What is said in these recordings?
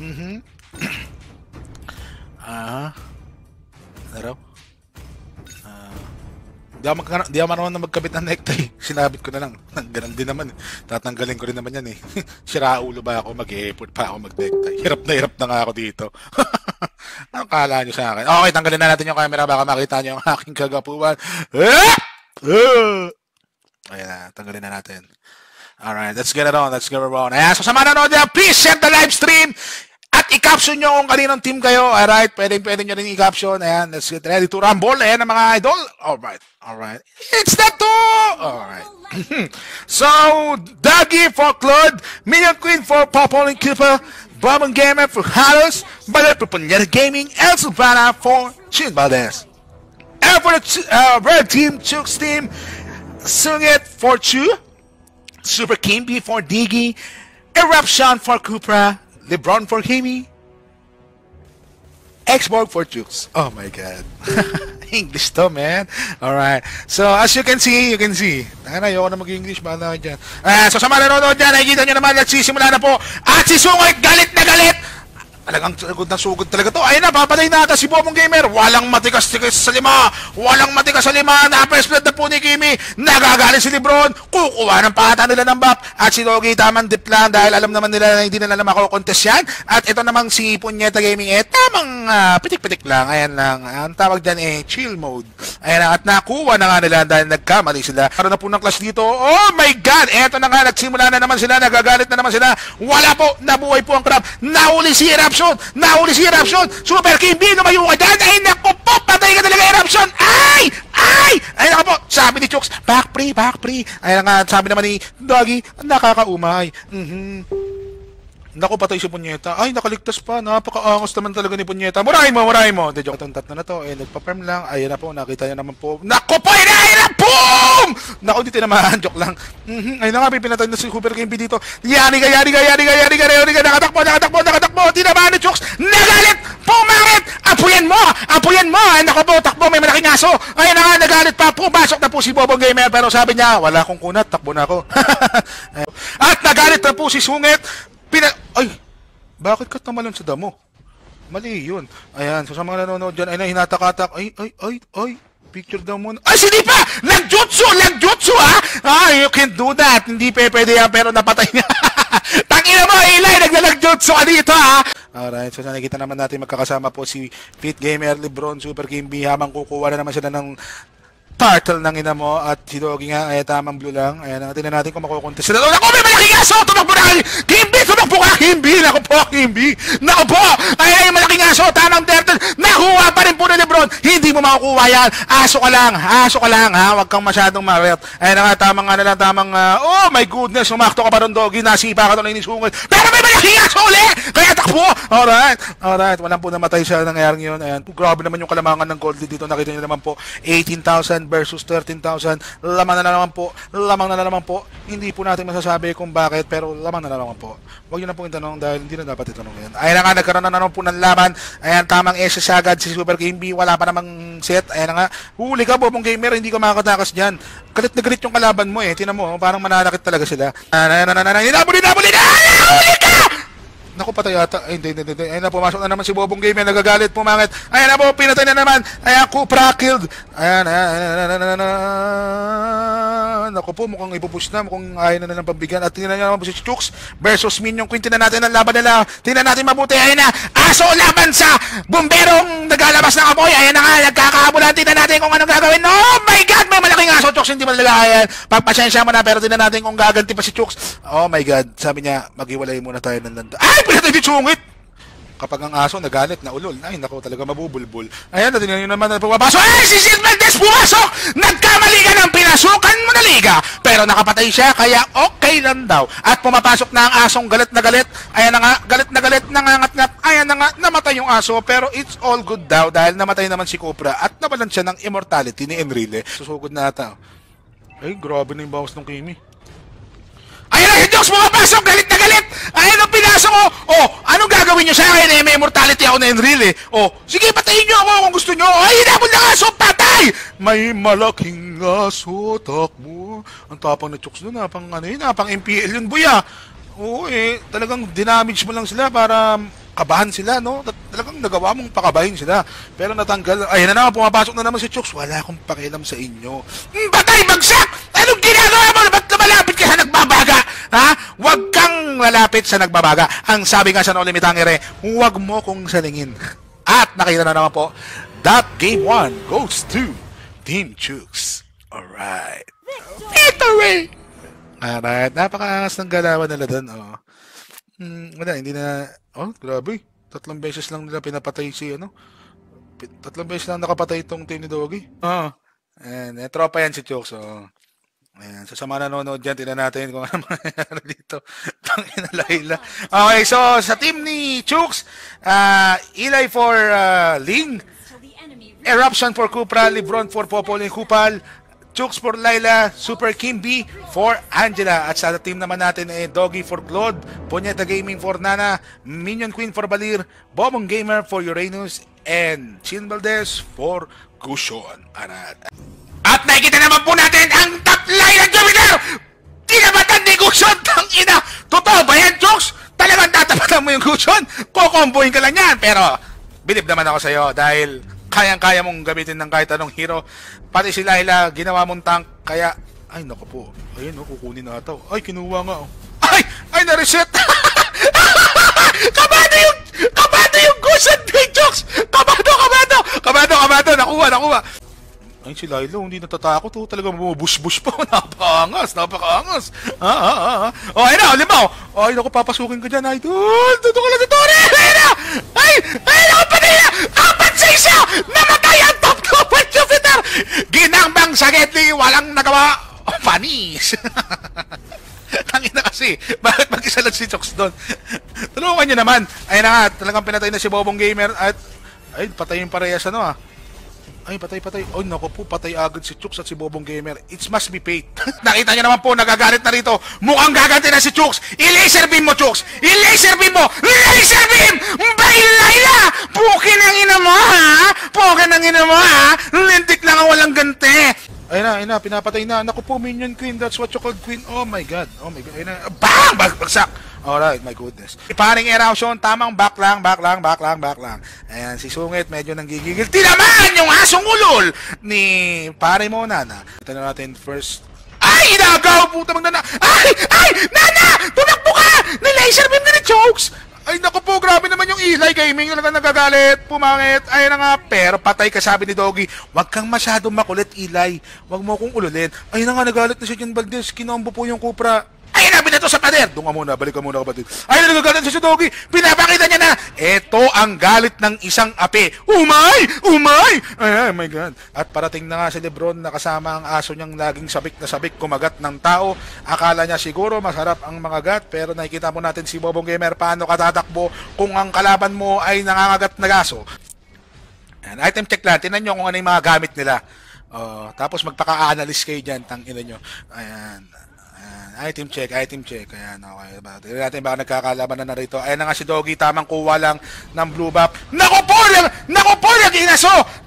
Mm-hmm. Narap. Di ako marunong na magkabit ng necktie. Sinabit ko na lang. Ganun din naman. Tatanggalin ko rin naman yan eh. Sira ulo ba ako? Mag-e-effort pa ako mag-necktie. Hirap na nga ako dito. Anong kala nyo sa akin? Okay, tanggalin na natin yung camera. Baka makita nyo ang aking kagapuan. Ayan na, tanggalin na natin. Alright, let's get it on. Let's get it on. Ayan, so sa mga nanood niya, please share the live stream. At i-caption nyo kung kaninong team kayo. Alright, pwede nyo rin i-caption. Ayan, let's get ready to rumble. Ayan ang mga idol. Alright, alright. It's the two! Alright. So, Dogie for Claude, Minion Queen for Popol and Cupra, Bobong Gamer for Halos, Balir for Punyeta Gaming, L3bron for Chin Valdez. And for the Red Team, Choox Team, Sungit for Chu, Super Kimbie for Digi, Eruption for Cupra, L3bron for Kimi, Xborg for Choox. Oh my god. English to, man. Alright. So, as you can see. Tanga na, ayoko na mag-English. Bahala ka dyan. So, sa mga nanonood dyan, nakikita nyo naman at sisimula na po. At si Sungit, galit na galit! Talagang sugod na sugod talaga to. Ayun na, papatay na ata si Bobong Gamer. Walang matigas-tigas sa lima. Napesplad na po ni Kimi. Nagagaling si Lebron. Kukuha ng pata nila ng bap. At si Dogie, tamang diplan dahil alam naman nila na hindi nila na makukontest yan. At ito namang si Punyeta Gaming, tamang pitik-pitik lang. Ayan lang. Ang tawag dyan chill mode. Ayan na, at nakuha na nga nila dahil nagkamali sila. Karoon na po ng clash dito. Oh my God! Eto na nga, nagsimula na naman sila. Nagagalit na naman sila. Wala po. Nabuhay po ang crab. Nahuli si Eruption. Nahuli si Eruption. Super Kimbie, lumayo ka dyan. Ay naku po, patay ka talaga Eruption. Ay naku po, sabi ni Choox, back free. Ay nga, sabi naman ni Dogie, nakakaumay. Naku, patay si Punyeta. Ay, nakaligtas pa. Napakaangos naman talaga ni Punyeta. Murahin mo. Hindi, joke. Itong tatna na to. Nagpa-perm lang. Ayun na po, nakita niya naman po. Naku po, inahin na! Boom! Naku, hindi tinamaan. Joke lang. Ayun na nga, pinatay na si Super Kimbie dito. Yari ka. Nakatakbo. Tinamaan ni Choox. Nagalit! Pumarit! Apuyan mo! Ay, naku po, takbo. May malaking aso. Ayun na nga, nagalit pa. Pumasok na po si Bobong Gamer. Pero sabi niya, wala akong kunat. Takbo na ako. At nagalit na po si Sungit. Ay! Bakit ka tumalon sa damo? Mali yun. Ayan, so sa mga nanonood dyan, ay na, hinatakatak. Ay! Picture daw muna. Ay, hindi pa! Lagjutsu, ha? You can do that. Hindi pwede yan, pero napatay niya. Tangina mo, Eli! Naglalagjutsu ka dito, ha? Alright, so nakikita naman natin magkakasama po si Fit Gamer, Lebron, Super Kimbie, habang kukuha na naman sila ng turtle ng ina mo at si Dogie nga ay tamang blue lang. Ayan, natin na natin kung makukontest sila. Naku, may malaking aso! Tumakbo na kayo! Kimbie! Tumakbo ka! Kimbie! Naku po! Ayan, yung malaking aso! Tamang turtle! Nakuha pa rin po na Lebron! Hindi mo makukuha yan! Aso ka lang, ha? Huwag kang masyadong maret. Ayan na nga, tamang oh my goodness! Sumakto ka pa rin, Dogie. Nasipa ka doon na inisungod. Pero may malaking aso ulit! Kaya takbo! Alright. Walang po namatay siya nangyaring yun. Ayan, grabe naman yung kalamangan ng gold dito. Nakita niyo naman po, 18,000 versus 13,000. Lamang na naman po. Hindi po natin masasabi kung bakit, pero lamang na naman po. Huwag nyo na pong itanong dahil hindi na dapat itanong yan. Ayan na nga, nagkaroon na naman po ng laman. Ayan, tamang S agad si Super Kimbie. Wala pa namang set. Ayan na nga. Huli ka, Bobong Gamer. Hindi ka makakatakas dyan. Galit na galit yung kalaban mo eh. Tinan mo, parang mananakit talaga sila. Hinabulin! Huli ka! Naku, patay yata. Hindi. Ayan na, pumasok na naman si Bobong Gamer. Nagagalit, pumangit. Ayan na po, pinatay na naman. Ayan, Cupra killed. Ayan. Naku po, mukhang ipupush na. Mukhang ayaw na nalang pabigyan. At tingnan nyo naman po si Choox versus Minion Queen. Tingnan natin ang laban nila. Tingnan natin mabuti. Ayan na, aso laban sa bomberong nagalabas ng apoy. Ayan na nga, nagkakaabulan. Tingnan natin kung anong gagawin. Oh my God, may malaking aso. Choox, hindi mo nalagayan. Pagpasensya mo na, pero tingnan natin kung gaganti pa si Choox. Oh my God, sabi niya, maghiwalay muna tayo ng landa. Pinatay ni Sungit! Kapag ang aso nagalit, naulol. Ay, naku, talaga mabubulbul. Ayan, natin nyo naman na pumapasok. Ay, si Chin Valdez pumasok! Nagkamali ka ng pinasukan mo na liga. Pero nakapatay siya, kaya okay lang daw. At pumapasok na ang asong galit na galit. Ayan na nga, galit na galit, nangangat-ngat. Ayan na nga, namatay yung aso. Pero it's all good daw dahil namatay naman si Cupra. At nabalan siya ng immortality ni Enrile. Susugod na ata. Ay, grabe na yung bawas ng Kimi. Ayan ang Choox, pumapasok, galit na galit. Ayan ang pinasok ko. Oh, anong gagawin nyo sa akin? May immortality ako na Enrile. Oh, sige, patayin nyo ako kung gusto nyo. Ay, hinabol na aso, patay! May malaking aso, takbo. Ang tapang na Choox doon, napang MPL yun, buya. Oo, talagang dinamage mo lang sila para kabahan sila, no? Talagang nagawa mong pakabahin sila. Pero natanggal, ay na naman, pumapasok na naman si Choox. Wala akong pakialam sa inyo. Batay, bagsak! Anong ginagawa mo? Ba't lumalapit ka sa nagbabaga? Ha? Huwag kang lalapit sa nagbabaga. Ang sabi nga sa Nolimit Tangere, huwag mo kong salingin. At nakita na naman po, that game 1 goes to Team Choox. Alright. Victory! Alright, napakaangas ng galawan nila doon, oh. Wala, hindi na... Oh, grabe. 3 beses lang nila pinapatay si, ano? 3 beses lang nakapatay itong team ni Dogie. Oo. Ayan, tropa yan si Choox, oh. Ayan, so sa mga nanonood dyan, tignan natin kung ano mangyayari dito. Tangina Layla. Okay, so sa team ni Choox, Elie for Ling, Eruption for Cupra, L3bron for Popol and Kupal, Choox for Layla, Super Kimbie for Angela. At sa team naman natin ay Dogie for Claude, Punyeta Gaming for Nana, Minion Queen for Balir, Bobong Gamer for Uranus, and Chin Valdez for Gusion. At nakikita naman po natin ang top line ng Jupiter! Tinabatan ni Gusion! Ang ina! Totoo ba yan, Choox? Talagang tatapatan mo yung Gusion? Kukombohin ka lang yan! Pero, believe naman ako sa'yo dahil kayang-kaya mong gamitin ng kahit anong hero. Pati si Layla, ginawa mong tank, kaya... Ay, naku po. Ayun, oh, kukunin na ito. Ay, kinuha nga, oh. Ay! Ay, na-reset! Kabado yung... Kabado yung Gusion, Choox! Kabado, kabado! Kabado, kabado! Nakuha, nakuha! Ay, si Layla, hindi natatakot. Oh, talaga bumubush-bush pa. Napakaangas, napakaangas. Oh, ayun na, limaw. Ay, naku, papasukin ka dyan, idol. Tutok ka lang sa Tori. Ayun na. Ay, naku, pati na. Kapat sa isa. Namatay ang top couple Jupiter. Ginambang sa Gedli. Walang nagawa. Oh, panis. Tangina kasi. Bakit mag-isa lang si Choox doon? Tulungan nyo naman. Ayun na nga, talagang pinatay na si Bobong Gamer. At, ay, patayin parehas ano ah. Ay, patay. Ay, naku po, patay agad si Choox at si Bobong Gamer. It must be fate. Nakita niyo naman po, nagagalit na rito. Mukhang gaganti na si Choox. I-laser beam mo, Choox. I-laser beam mo. Laser beam! Bay, Layla! Pukin ang ina mo, ha? Pukin ang ina mo, ha? Lintik lang ang walang ganti. Ayun na, pinapatay na. Naku po, Minion Queen. That's what you called Queen. Oh my God. Ayun na. Bang! Bagsak! Alright, my goodness. Paring Eruption, tamang back lang. Ayan, si Sungit, medyo nanggigigil. Tinamaan yung asong ulol ni pare mo, Nana. Ito na natin first. Ay, inagaw! Puta mag Nana! Ay! Nana! Tunakbo ka! Nilaser beam na ni Choox! Ay, naku po, grabe naman yung Elie Gaming. Yung nagagalit, pumangit. Ay na nga, pero patay ka, sabi ni Dogie. Huwag kang masyadong makulit, Elie. Huwag mo kong ululin. Ay na nga, nagalit na si Chin Valdez. Kinombo po yung Cupra. Ayun na, binato sa pader. Doon ka muna, balik ka muna kapatid. Ayun na, nagagalit si Dogie. Pinapakita niya na, eto ang galit ng isang ape. Umay! Ay, oh my God. At parating na nga si L3bron na kasama ang aso niyang laging sabik na sabik kumagat ng tao. Akala niya siguro masarap ang mga gat, pero nakikita mo natin si Bobong Gamer paano katatakbo kung ang kalaban mo ay nangangagat na aso. And item check lang, tinan niyo kung ano yung mga gamit nila. Tapos magpaka-analyze kayo dyan, tangina niyo. Ayan. Item check. Ayan, okay. Tignan natin baka nagkakalaban na narito. Ayan na nga si Dogie, tamang kuha lang ng blue buff. Naku po!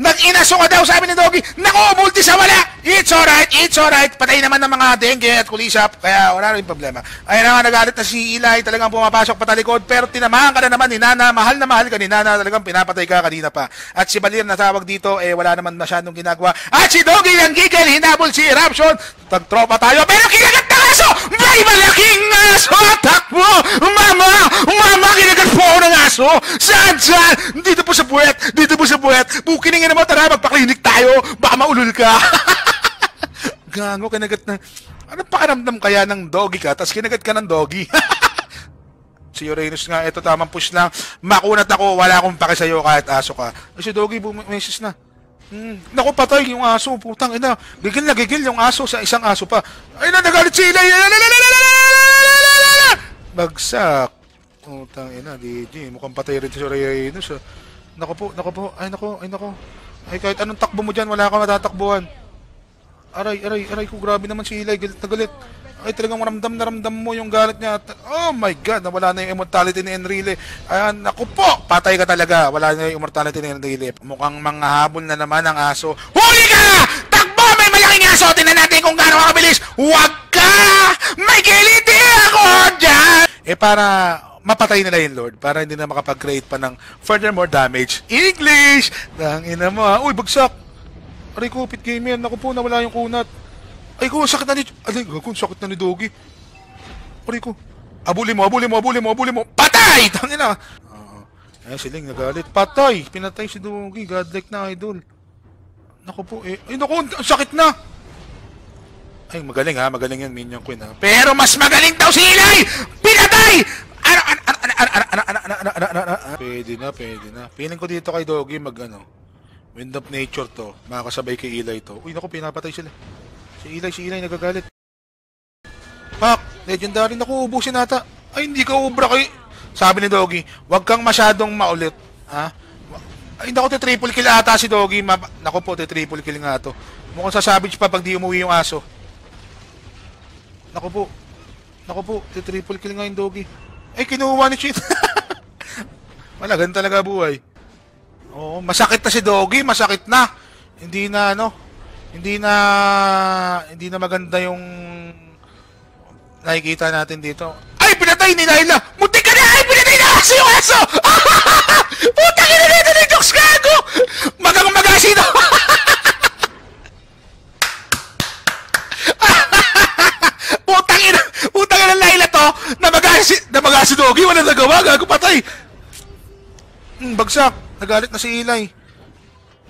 Nag-inaso ka daw, sabi ni Dogie. Naku, multi sa wala! It's alright. Patay naman ng mga dengue at kulisap, kaya wala rin problema. Ayan na nga, nagalit na si Elie. Talagang pumapasok patalikod, pero tinamahan ka na naman ni Nana. Mahal na mahal ka ni Nana. Talagang pinapatay ka kanina pa. At si Balir na tawag dito, eh wala naman masyadong ginagawa. At si Dogie ng gigil, hinabol si Eruption. Tagtropa tayo, pero kinagat na aso! May malaking aso! Takbo! Mama! Kinagat po ako ng aso! Saan? Dito po sa buwet! Pukiningin naman, tara, magpaklinik tayo! Baka maulol ka! Gango, kinagat na... Ano pakaramdam kaya ng Dogie ka? Tapos kinagat ka ng Dogie? Si Uranus nga, eto tamang push lang. Makunat ako, wala akong pake sa'yo kahit aso ka. Si Dogie, bumesis na. Naku, patay yung aso, putang ina. Gigil na gigil yung aso sa isang aso pa. Ay na, nagalit si Elie. Bagsak. Putang ina, DJ. Mukhang patay rin si Uranus. Naku po. Ay, naku. Ay, kahit anong takbo mo dyan, wala ka matatakbuhan. Aray ko. Grabe naman si Elie. Galit na galit. Ay, talagang ramdam mo yung galit niya. Oh my God, nawala na yung immortality ni Enrile. Ayan, naku po, patay ka talaga. Wala na yung immortality ni Enrile. Mukhang mga habol na naman ang aso. Huli ka! Takbo! May malaking aso! Tingnan natin kung gaano kakabilis. Huwag ka! May kiliti ako dyan! Eh, para... mapatay nila yung Lord para hindi na makapag-create pa ng furthermore damage. English! Nang ina mo ha. Uy, bagsak! Aray ko, pit gamer. Naku po, nawala yung kunat. Ay ko, sakit na ni... Aray ko, sakit na ni Dogie. Aray ko. Abuli mo, abuli mo, abuli mo, abuli mo. Patay! Tangin na! Ayan si Ling, nagalit. Patay! Pinatay si Dogie. Godlike na, idol. Naku po, eh. Ay, naku, sakit na! Ay, magaling ha, magaling yan, Minion Queen ha. Pero mas magaling daw si Elie! Pinatay! Pwede na. Piling ko dito kay Dogie mag-ano. Wind of Nature to. Makakasabay kay Elie to. Uy, naku, pinapatay sila. Si Elie, nagagalit. Pak! Legendary, naku, ubusin nata. Ay, hindi ka ubra kay... Sabi ni Dogie, huwag kang masyadong maulit. Ha? Ay, naku, triple kill ata si Dogie. Naku po, triple kill nga to. Mukhang sasabage pa pag di umuwi yung aso. Naku po, triple kill nga yung Dogie. Ay, kinuha ni Chin. Wala, ganun talaga buhay. Oo, masakit na si Dogie, masakit na. Hindi na maganda yung nakikita natin dito. Ay, pinatay ni Layla! Muntik ka na! Ay, pinatay na kasi yung aso! Puta ka na dito ni Choox gago! Magang-magasi na! Putang ina Layla to, namagasi Dogie, wala nagawa, gago patay. Bagsak, nagalit na si Elie.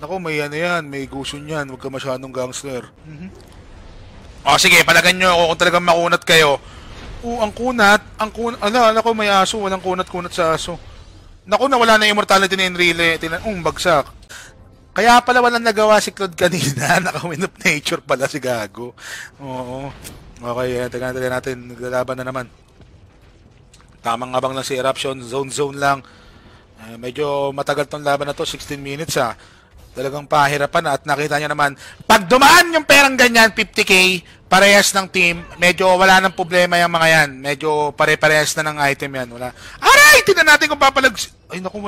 Nako, may ano yan, may Gusion yan, huwag ka masyadong gangster. O sige, palagan nyo ako kung talagang makunat kayo. Oo, ang kunat, nako may aso, walang kunat sa aso. Nako, nawala na yung immortality ni Enrile, bagsak. Kaya pala walang nagawa si Claude kanina, naka-win of nature pala si gago. Oo. Okay, tignan natin, naglalaban na naman. Tamang abang lang si Eruption, zone lang. Medyo matagal tong laban na to, 16 minutes ha. Talagang pahirapan na, at nakita niya naman, pag dumaan yung perang ganyan, 50k, parehas ng team, medyo wala ng problema yung mga yan. Medyo pare-parehas na ng item yan, wala. Aray! Tignan natin kung papalag... Ay naku,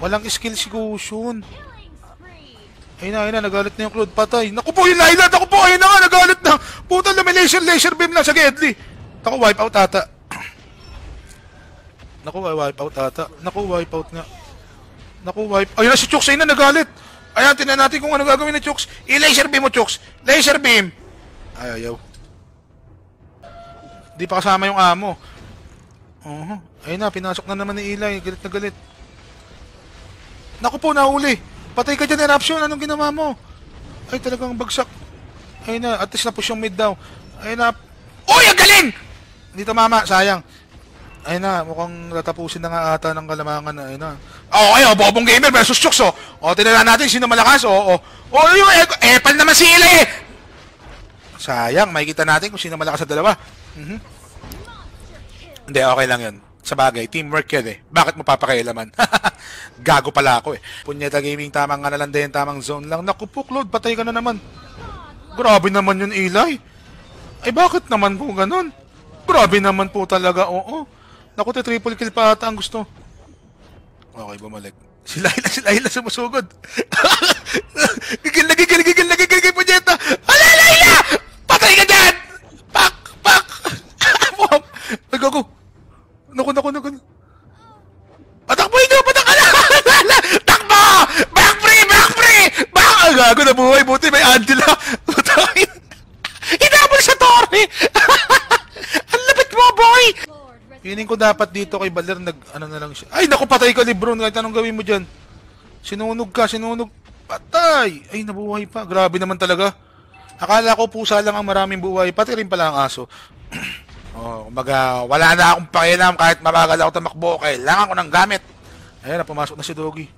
walang skill si Gusion. Ayun na, nagalit na yung Claude, patay. Naku po, yung Layla, naku po, ayun na nga, nagalit na. Puta na, may laser beam na sa Gedli. Naku, wipe out ata. Naku, wipe. Ayun na, si Choox, ayun na, nagalit. Ayan, tinan natin kung ano gagawin ni Choox. I-laser beam mo, Choox. Laser beam. Ayaw. Hindi pa kasama yung amo. Ayun na, pinasok na naman ni Elie. Galit na galit. Naku po, nahuli. Patay ka dyan, Eruption. Anong ginawa mo? Ay, talagang bagsak. Ay na, at least na-push yung mid daw. Ay na. Uy, ang galing! Hindi tumama, sayang. Ay na, mukhang natapusin na nga ata ng kalamangan. Ay na. Ayo, Bobong Gamer versus Choox, oh. O, tinala natin sino malakas, oh. Yung epal naman si Elie. Sayang, makikita natin kung sino malakas sa dalawa. Hindi, okay lang yun. Sa bagay, teamwork yan eh. Bakit mo papakailaman? Gago pala ako eh. Punyeta Gaming, tamang nga nalang din, tamang zone lang. Naku po, Claude, patay ka na naman. Grabe naman yun, Elie. Ay bakit naman po ganun? Grabe naman po talaga, oo. Naku, triple kill pa ata ang gusto. Okay, bumalik. Si Layla sumusugod. Gigil, Punyeta. Ala, Layla! Patay ka dyan! Pak! Nagago. Naku. Patakboy nyo! Patakala! Takbo! Back free! Gago na buhay! Buti may Angela! Hinabol sa torre! Ang lapit mo, boy! Piling ko dapat dito kay Balir ano na lang siya. Ay, naku! Patay ka, Libron! Kahit anong gawin mo dyan. Sinunog ka! Patay! Ay, nabuhay pa. Grabe naman talaga. Akala ko pusa lang ang maraming buhay. Pati rin pala ang aso. Kumbaga, wala na akong pakialam kahit mabagal ako tumakbo. Kailangan ko ng gamit. Ayan na, pumasok na si Dogie.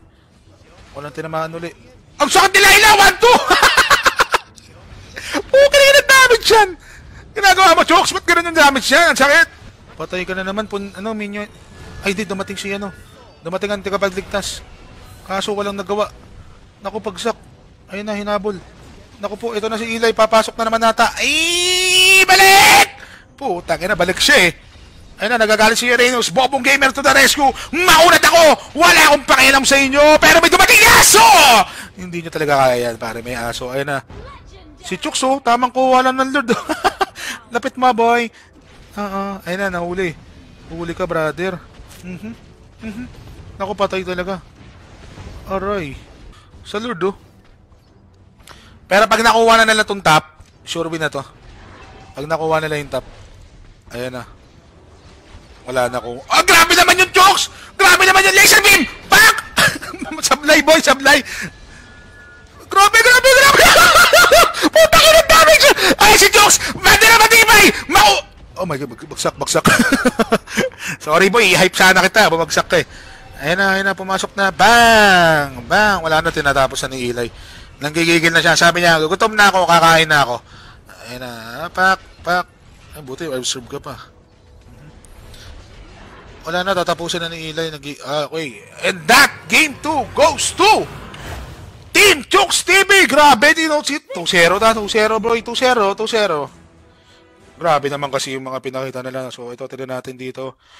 Walang tinamaan ulit. Ang sakit ni Layla! 1-2! Kailangan ng damage yan! Ginagawa mo, Choox! Ba't ganun yung damage yan? Ang sakit! Patay ka na naman. Minion. Ay, di, dumating si ano. Dumating ang tagapagligtas. Kaso walang nagawa. Naku, pagsak. Ayun na, hinabol. Naku po, ito na si Elie. Papasok na naman nata. Ay, balik! Puta, kaya na, balik siya eh. Ayun na, nagagalit si Uranus. Bobong Gamer to the rescue. Maunat ako! Wala akong pakialam sa inyo, pero may dumating aso! Hindi nyo talaga kaya yan, pare, may aso. Ayun na. Si Choox, oh, tamang kuha lang ng Lord. Lapit mo, boy. Ayun na, nahuli. Huli ka, brother. Mhm. Mhm. Naku, patay talaga. Aray. Sa Lord, oh. Pero pag nakuha na nila itong top, sure win na to. Pag nakuha nila yung top. Ayan na. Wala na kung... Oh, grabe naman yung Choox! Grabe naman yung laser beam! Fuck! Sablay, boy! Sablay! Grabe, grabe, grabe! Puta ka ng damage! Ay, si Choox! Mati na matibay! Oh my God, bagsak, bagsak. Sorry, boy. I-hype sana kita. Bumagsak ka eh. Ayan na, pumasok na. Bang! Bang! Wala na, tinatapos na ni Eli. Nanggigigil na siya. Sabi niya, gutom na ako, kakain na ako. Ayan na. Pak, pak. Ay, buti, observe ka pa. Wala na, tatapusin na ni Eli. Okay. And that game 2 goes to Team Choox TV. Grabe, di know shit. 2-0 na, 2-0 bro. 2-0, 2-0. Grabe naman kasi yung mga pinakita nila. So, ito, tignan natin dito.